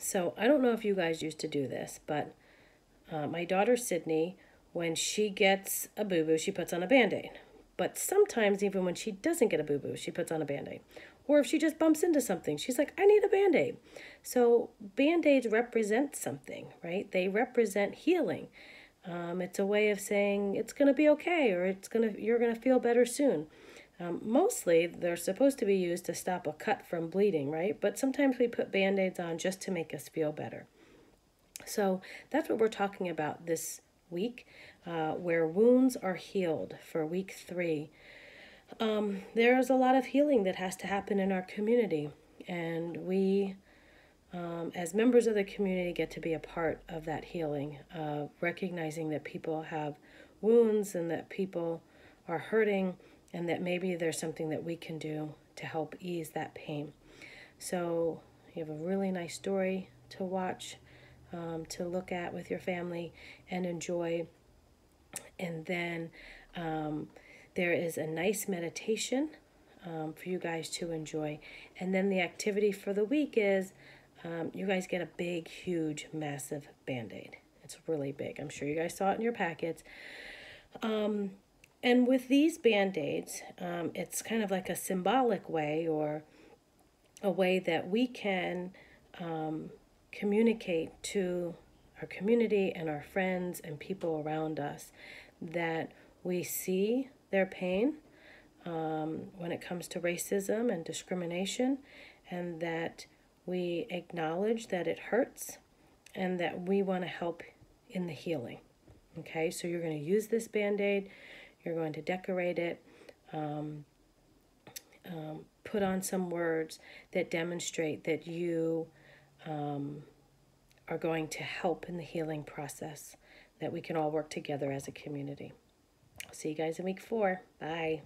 So I don't know if you guys used to do this, but my daughter Sydney, when she gets a boo-boo, she puts on a Band-Aid. But sometimes even when she doesn't get a boo-boo, she puts on a Band-Aid. Or if she just bumps into something, she's like, I need a Band-Aid. So Band-Aids represent something, right? They represent healing. It's a way of saying it's going to be okay, or you're going to feel better soon. Mostly, they're supposed to be used to stop a cut from bleeding, right? But sometimes we put Band-Aids on just to make us feel better. So that's what we're talking about this week, where wounds are healed for week 3. There's a lot of healing that has to happen in our community, and we, as members of the community, get to be a part of that healing, recognizing that people have wounds and that people are hurting, and that maybe there's something that we can do to help ease that pain. So you have a really nice story to watch, to look at with your family and enjoy. And then there is a nice meditation for you guys to enjoy. And then the activity for the week is you guys get a big, huge, massive Band-Aid. It's really big. I'm sure you guys saw it in your packets. And with these Band-Aids, it's kind of like a symbolic way, or a way that we can communicate to our community and our friends and people around us that we see their pain when it comes to racism and discrimination, and that we acknowledge that it hurts and that we want to help in the healing. Okay, so you're going to use this Band-Aid. You're going to decorate it, put on some words that demonstrate that you are going to help in the healing process, that we can all work together as a community. I'll see you guys in week 4. Bye.